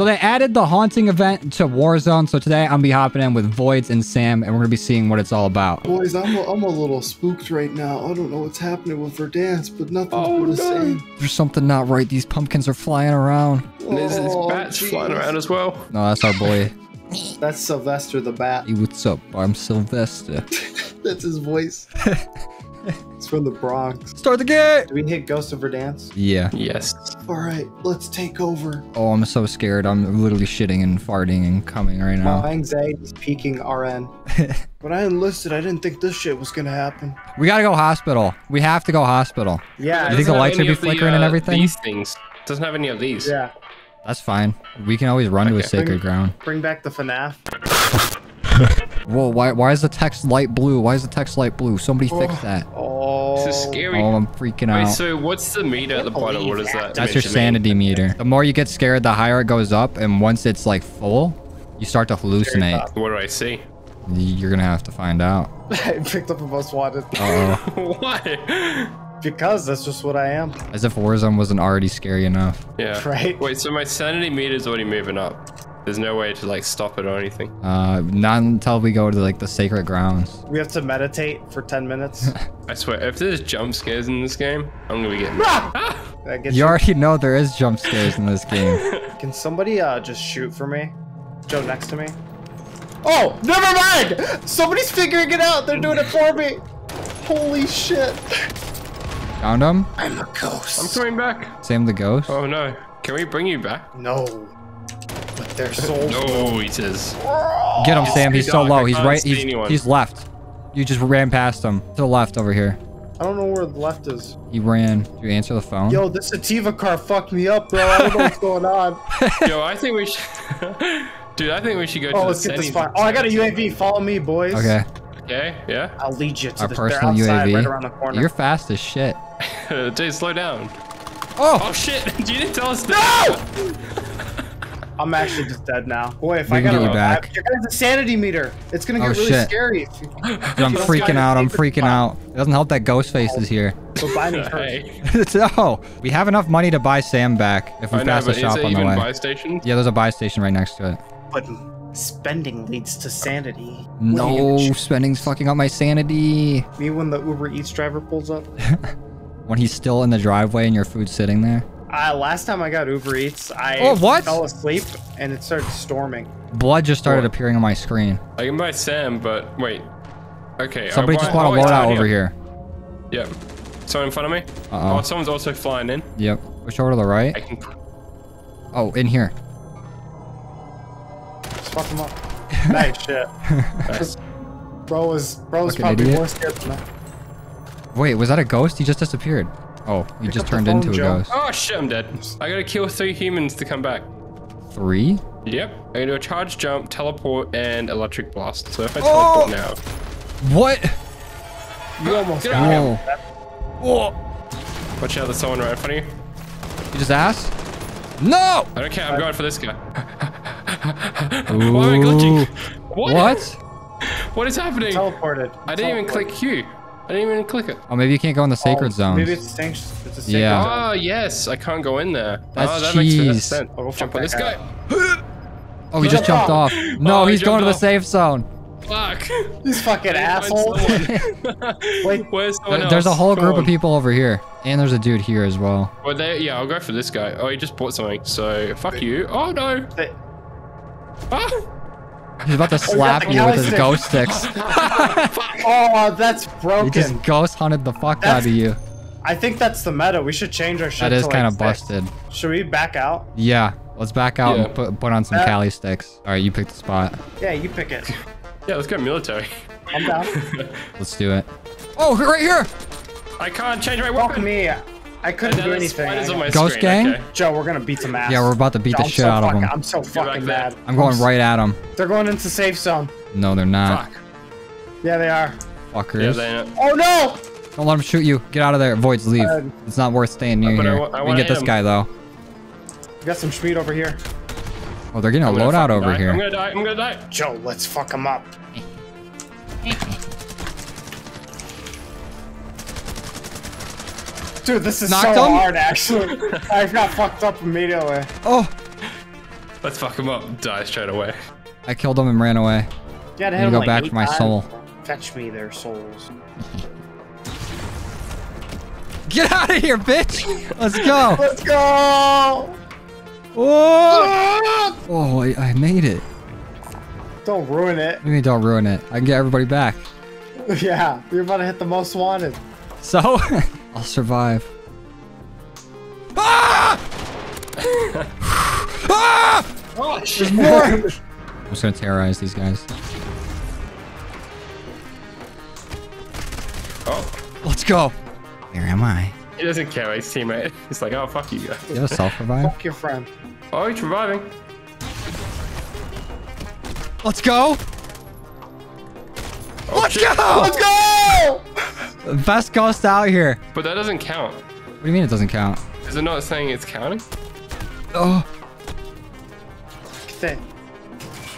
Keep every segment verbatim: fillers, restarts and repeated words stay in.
So they added the haunting event to Warzone. So today I'm gonna be hopping in with Voidz and Sam, and we're gonna be seeing what it's all about. Boys, I'm a, I'm a little spooked right now. I don't know what's happening with Verdansk, but nothing's oh, the same. There's something not right. These pumpkins are flying around. Oh, there's, there's bats geez. flying around as well. No, that's our boy. That's Sylvester the bat. Hey, what's up? I'm Sylvester. That's his voice. It's from the Bronx. Start the game! Do we hit Ghosts of Verdansk? Yeah. Yes. Alright, let's take over. Oh, I'm so scared. I'm literally shitting and farting and coming right now. My anxiety is peaking R N. When I enlisted, I didn't think this shit was gonna happen. We gotta go hospital. We have to go hospital. Yeah. You think the lights would be flickering the, uh, and everything? These things. It doesn't have any of these. Yeah. That's fine. We can always run okay. to a sacred bring, ground. Bring back the FNAF. Whoa, why, why is the text light blue? Why is the text light blue? Somebody oh, fix that. Oh, this is scary. Oh, I'm freaking out. Wait, so what's the meter at the bottom? What is that? That's your sanity meter. The more you get scared, the higher it goes up. And once it's like full, you start to hallucinate. What do I see? You're going to have to find out. I picked up a most wanted. Uh oh. Why? Because that's just what I am. As if Warzone wasn't already scary enough. Yeah. Right? Wait, so my sanity meter is already moving up. There's no way to like stop it or anything. Uh, not until we go to like the sacred grounds. We have to meditate for ten minutes. I swear, if there's jump scares in this game, I'm gonna be getting. Ah! Get you, you already know there is jump scares in this game. Can somebody uh just shoot for me? Joe next to me. Oh, never mind. Somebody's figuring it out. They're doing it for me. Holy shit. Found him. I'm a ghost. I'm coming back. Sam the ghost. Oh no. Can we bring you back? No. But their souls. No, he says. Get him, Sam. He's so low. He's right. He's, he's left. You just ran past him. To the left over here. I don't know where the left is. He ran. Did you answer the phone? Yo, this sativa car fucked me up, bro. I don't know what's going on. Yo, I think we should. Dude, I think we should go oh, to let's the get this far. Oh, I got a U A V. Follow me, boys. Okay. Okay, yeah. I'll lead you to our the personal outside, U A V. Right around the corner. You're fast as shit. Dude, slow down. Oh. Oh, shit. You didn't tell us that. No! I'm actually just dead now. Boy, if we I got you back. Your guys' sanity meter. It's gonna get oh, really shit. scary. If you, if Dude, I'm freaking out. I'm freaking out. It doesn't help that Ghostface oh. is here. So buy me first. No, we have enough money to buy Sam back if we I pass know, the shop on the way. Buy station? Yeah, there's a buy station right next to it. But spending leads to sanity. No, spending's fucking up my sanity. Me when the Uber Eats driver pulls up. When he's still in the driveway and your food's sitting there. Uh, last time I got Uber Eats, I oh, what? fell asleep and it started storming. Blood just started oh. appearing on my screen. I can buy Sam, but wait. Okay. Somebody I, just bought a loadout over here. Yep. Someone in front of me? Uh-oh. Oh, someone's also flying in. Yep. Push over to the right. I can... Oh, in here. Just fuck him up. Nice shit. Nice. Bro is, bro is probably idiot. more scared than that. Wait, was that a ghost? He just disappeared. Oh, you just turned into a ghost. Oh shit, I'm dead. I gotta kill three humans to come back. Three? Yep. I gotta do a charge jump, teleport, and electric blast. So if I teleport oh! now. What? You almost got him. Oh. Watch out, there's someone right in front of you. You just asked? No! I don't care, I'm going for this guy. Why am I glitching? What? What? What is happening? Teleported. I didn't even click Q. I didn't even click it. Oh, maybe you can't go in the sacred oh, zone. Maybe it's, it's a sacred yeah. zone. Oh, yes. I can't go in there. That's oh, that cheese. makes no sense. I'll jump on this guy. Oh, he just jumped off. No, oh, he's going off. to the safe zone. Fuck. He's fucking asshole. Wait, where's someone else? There's a whole group of people over here. And there's a dude here as well. Well, they, yeah, I'll go for this guy. Oh, he just bought something. So, fuck you. Oh, no. They... Ah! He's about to slap oh, you with his stick. ghost sticks. Oh, that's broken. He just ghost hunted the fuck that's, out of you. I think that's the meta. We should change our shit. That is kind of like busted. Should we back out? Yeah, let's back out yeah. and put, put on some uh, Cali sticks. All right, you pick the spot. Yeah, you pick it. Yeah, let's go military. I'm down. Let's do it. Oh, right here. I can't change my weapon. Fuck me. I couldn't do anything. Ghost screen. gang? Okay. Joe, we're gonna beat some ass. Yeah, we're about to beat Joe, the shit so out fucking, of them. I'm so fucking mad. I'm going right at them. They're going into safe zone. No, they're not. Fuck. Yeah, they are. Fuckers. Yeah, they oh, no! Don't let them shoot you. Get out of there. Voidz, leave. Uh, it's not worth staying near here. I, I we can get this him. guy, though. We got some schmeat over here. Oh, they're getting a loadout over die. here. I'm gonna die. I'm gonna die. Joe, let's fuck him up. Dude, this is Knocked so him? hard, actually. I got fucked up immediately. Oh. Let's fuck him up. Die straight away. I killed him and ran away. You gotta hit him go like back for my soul. Fetch me their souls. Get out of here, bitch! Let's go! Let's go! Oh! Oh, I, I made it. Don't ruin it. What do you mean don't ruin it? I can get everybody back. Yeah, you're about to hit the most wanted. So? I'll survive. Ah! Ah! Oh, shit. There's more! I'm just gonna terrorize these guys. Oh. Let's go. Where am I? He doesn't care about his teammate. He's like, oh, fuck you guys. You have a self-revive? Fuck your friend. Oh, he's reviving. Let's go. Oh, Let's shit. go. Let's go. Best ghost out here. But that doesn't count. What do you mean it doesn't count? Is it not saying it's counting? Oh. Get that,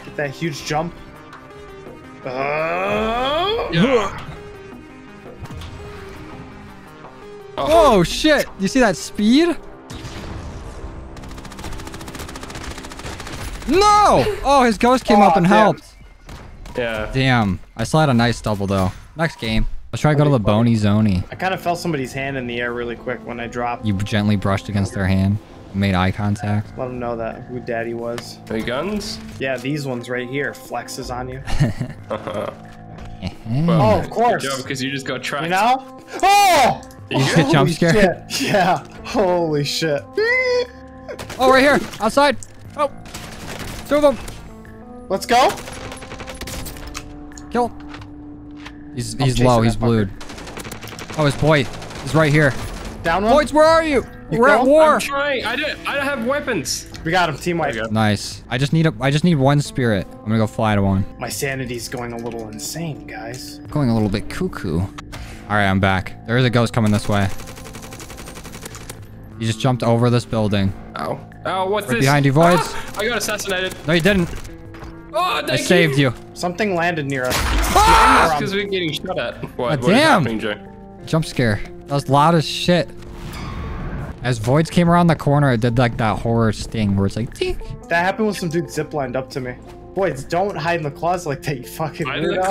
get that huge jump. Uh, yeah. Oh. Oh shit! You see that speed? No! Oh, his ghost came oh, up and damn. helped. Yeah. Damn. I still had a nice double though. Next game. Let's try to go to the bony zony. I kind of felt somebody's hand in the air really quick when I dropped. You gently brushed against their hand, made eye contact. Let them know that who daddy was. Big guns? Yeah, these ones right here. Flexes on you. Well, oh, of course. Because you just got trapped. You know? Oh! You get jump scare? Shit. Yeah. Holy shit. Oh, right here. Outside. Oh. Two of them. Let's go. Kill. He's he's low. He's blued. Fucker. Oh, his boy is right here. Down one. Voidz, where are you? you We're go? at war. I'm trying. I don't. I don't have weapons. We got him. Team wipe. Nice. I just need a. I just need one spirit. I'm gonna go fly to one. My sanity's going a little insane, guys. Going a little bit cuckoo. All right, I'm back. There is a ghost coming this way. He just jumped over this building. Oh. Oh, what's right this? Behind you, Voidz. Ah, I got assassinated. No, you didn't. Oh, thank I you. saved you. Something landed near us. Ah! That's because we're getting shot at. What, oh, what damn. Jump scare. That was loud as shit. As Voidz came around the corner, it did like that horror sting where it's like, tink. That happened when some dude ziplined up to me. Voidz, don't hide in the closet like that, you fucking weirdo.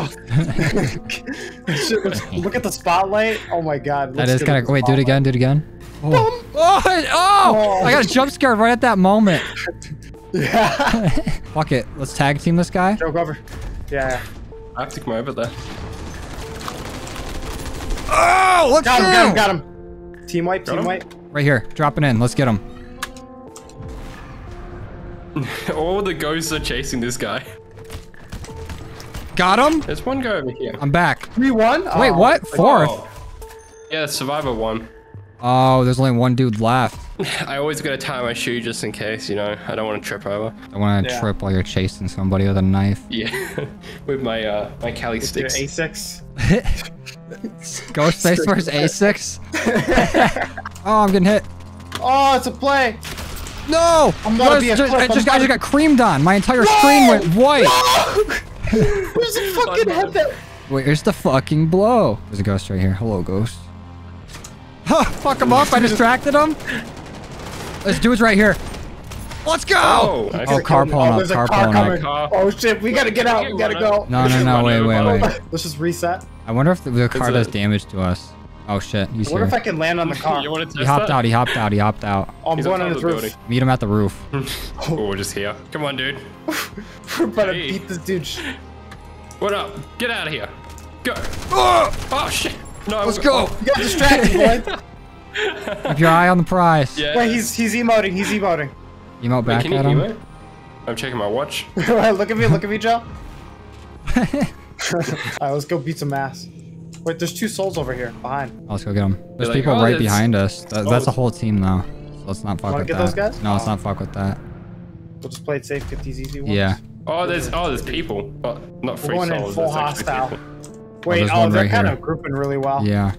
Look at the spotlight. Oh my god. That is kind of. Wait, spotlight. do it again. Do it again. Oh. Oh, oh, oh! I got a jump scare right at that moment. Yeah. Fuck it. Let's tag team this guy. Joke over. Yeah. I have to come over there. Oh, let's go! Got him, got him, got him. Team wipe, got team him. wipe. Right here. Dropping in. Let's get him. All the ghosts are chasing this guy. Got him? There's one guy over here. I'm back. three one? Wait, oh, what? Fourth? Oh. Yeah, survivor one. Oh, there's only one dude left. I always gotta tie my shoe just in case, you know. I don't want to trip over. I want to yeah. trip while you're chasing somebody with a knife. Yeah, with my uh, my Cali with sticks. Your A six. Ghostface versus A six. Oh, I'm getting hit. Oh, it's a play. No, I'm gonna be a just, I just, I just got creamed on. My entire no! screen went white. No! Where's the fucking head? That... Where's the fucking blow? There's a ghost right here. Hello, ghost. Huh, fuck him up. I distracted him. This dude's right here. Let's go! Oh, oh car pulling up. Car pulling up. Oh shit, we gotta get out. We gotta go. No, no, no, wait, wait, wait. Let's just reset. I wonder if the, the car does damage to us. Oh shit, he's here. I wonder if I can land on the car. You want to test he hopped that? out, he hopped out, he hopped out. Oh, I'm he's going on his roof. Meet him at the roof. Oh, we're just here. Come on, dude. We're about to beat this dude. What up? Get out of here. Go. Oh, oh shit. No, let's go. Oh. You got distracted, boy. Keep your eye on the prize. Yeah. Wait, he's he's emoting. He's emoting. Emote back Wait, at him. Emote? I'm checking my watch. Look at me. Look at me, Joe. All right, let's go beat some ass. Wait, there's two souls over here behind. Oh, let's go get them. There's They're people like, oh, right that's... behind us. That, that's a whole team now. So let's not fuck with get that. Those guys? No, oh. let's not fuck with that. We'll just play it safe. Get these easy ones. Yeah. Oh, there's oh there's people, but oh, not free We're going souls. In full hostile. Wait, oh, oh they're right kind here. of grouping really well. Yeah.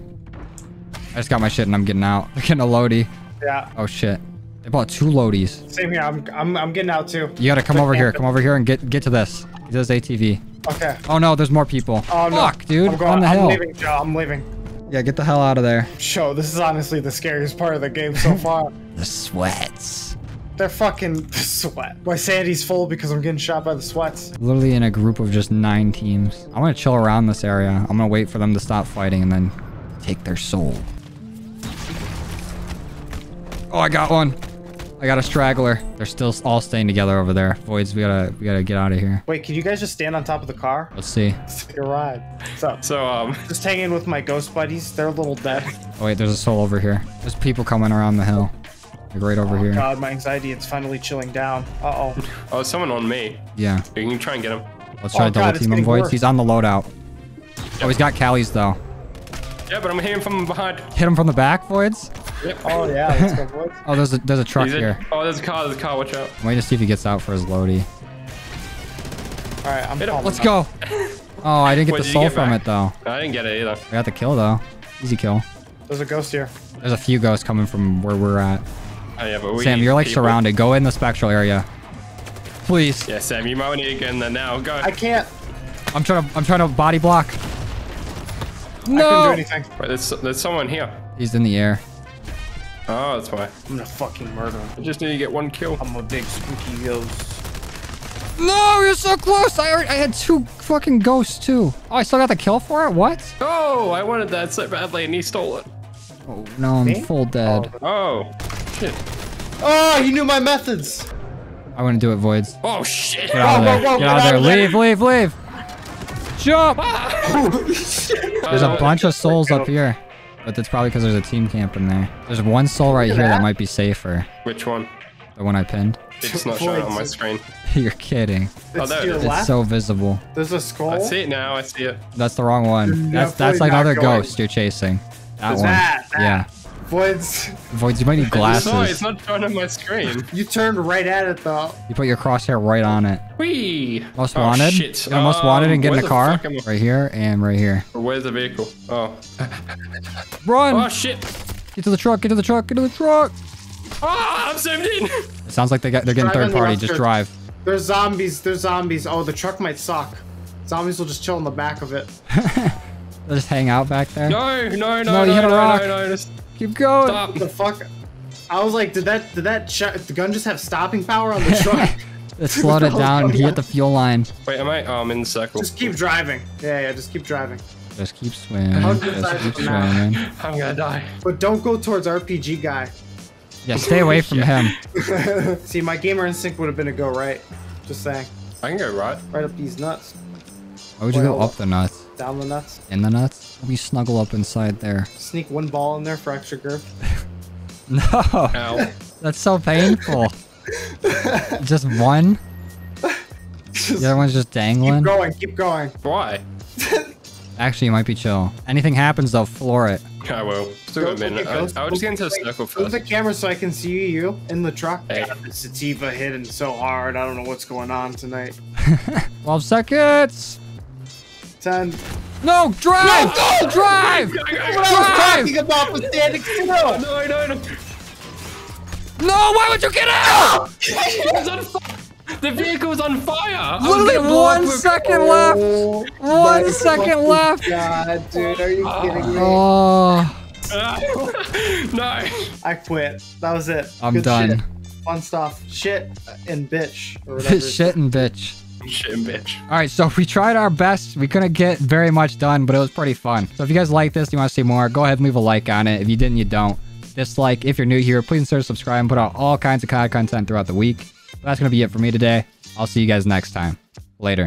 I just got my shit and I'm getting out. I'm getting a loadie. Yeah. Oh shit. They bought two loadies. Same here. I'm I'm I'm getting out too. You gotta come Good over here. It. Come over here and get get to this. Get to this A T V. Okay. Oh no, there's more people. Oh no. Fuck, dude. I'm going, on the I'm hill. leaving, Joe. I'm leaving. Yeah, get the hell out of there. Joe, this is honestly the scariest part of the game so far. The sweats. They're fucking sweat. My sanity's full because I'm getting shot by the sweats. Literally in a group of just nine teams. I'm gonna chill around this area. I'm gonna wait for them to stop fighting and then take their soul. Oh, I got one. I got a straggler. They're still all staying together over there. Voidz, we gotta, we gotta get out of here. Wait, can you guys just stand on top of the car? Let's see. Let's take a ride. What's up? So, um, just hanging with my ghost buddies. They're a little dead. Oh wait, there's a soul over here. There's people coming around the hill. Like right over oh, here. Oh god, my anxiety is finally chilling down. Uh oh. Oh, someone on me. Yeah. You can try and get him. Let's try oh, to double god, team him, Voidz. He's on the loadout. Yep. Oh, he's got Callie's though. Yeah, but I'm hitting him from behind. Hit him from the back, Voidz? Yep. Oh, yeah, let's go, boys. Oh, there's a, there's a truck a, here. Oh, there's a car, there's a car, watch out. Wait to see if he gets out for his loadie. All right, I'm him. Let's go. Oh, I didn't get Wait, the soul get from it, though. No, I didn't get it either. I got the kill, though. Easy kill. There's a ghost here. There's a few ghosts coming from where we're at. Oh, yeah, but we Sam, you're like people. surrounded. Go in the spectral area. Please. Yeah, Sam, you might need to get in there now. Go. I can't. I'm trying to, I'm trying to body block. No. I couldn't do anything. Wait, there's, there's someone here. He's in the air. Oh, that's why. I'm gonna fucking murder him. I just need to get one kill. I'm a big spooky ghost. No, you're so close. I already, I had two fucking ghosts too. Oh, I still got the kill for it? What? Oh, I wanted that so badly and he stole it. Oh, no, I'm Me? full dead. Oh. oh, shit. Oh, he knew my methods. I wouldn't do it, Voidz. Oh, shit. Get out of there. Whoa, whoa, whoa, get out there. Leave, leave, leave. Jump. There's a bunch of souls up here. But that's probably because there's a team camp in there. There's one soul right here that might be safer. Which one? The one I pinned. It's not showing on my screen. You're kidding. It's, oh, there it is. It's so visible. There's a skull. I see it now. I see it. That's the wrong one. That's that's like another ghost you're chasing. That one. That, that. Yeah. Voidz. Voidz, you might need glasses. Sorry, it's not showing on my screen. You turned right at it though. You put your crosshair right on it. Whee! Most oh, wanted. Shit. Um, most wanted and get in the car. The right here and right here. Where's the vehicle? Oh. Run! Oh shit! Get to the truck! Get to the truck! Get to the truck! Ah! Oh, I'm zoomed in. It sounds like they got they're getting third party. Just drive. There's zombies. There's zombies. Oh, the truck might suck. Zombies will just chill in the back of it. They'll just hang out back there. No! No! No! No! You no, hit a rock. No! No! no just... Keep going. Stop. What the fuck? I was like, did that did that the gun just have stopping power on the truck? It slowed it down. He hit the fuel line. Wait, am I? Oh, I'm in the circle. Just keep driving. Yeah, yeah, just keep driving. Just keep swimming. Just keep swimming. I'm gonna die. But don't go towards R P G guy. Yeah, stay away from him. See, my gamer instinct would have been to go right. Just saying. I can go right. Right up these nuts. Why would you go up the nuts? Down the nuts. In the nuts? Let me snuggle up inside there. Sneak one ball in there for extra girth. No. Ow. That's so painful. Just one? Just the other one's just dangling? Keep going, keep going. Why? Actually, you might be chill. Anything happens, they'll floor it. I will. Still got a minute. I, I'll just get into the circle first. Move the camera so I can see you in the truck. Hey. God, the sativa hitting so hard. I don't know what's going on tonight. twelve seconds. ten. No, drive! No, no, drive! No, no, no, no. What I was talking about was standing still. No, no, no. No, why would you get out? It was on fire. The vehicle was on fire. Literally one second with... left. Oh, one second left. God, dude, are you kidding me? Oh. No. I quit. That was it. I'm Good done. Shit. Fun stuff. Shit and bitch. Or whatever. Shit and bitch. Shit, bitch. All right, so we tried our best. We couldn't get very much done, but it was pretty fun. So if you guys like this, you want to see more, go ahead and leave a like on it. If you didn't, you don't. Dislike. If you're new here, please consider subscribing. Put out all kinds of content throughout the week. But that's going to be it for me today. I'll see you guys next time. Later.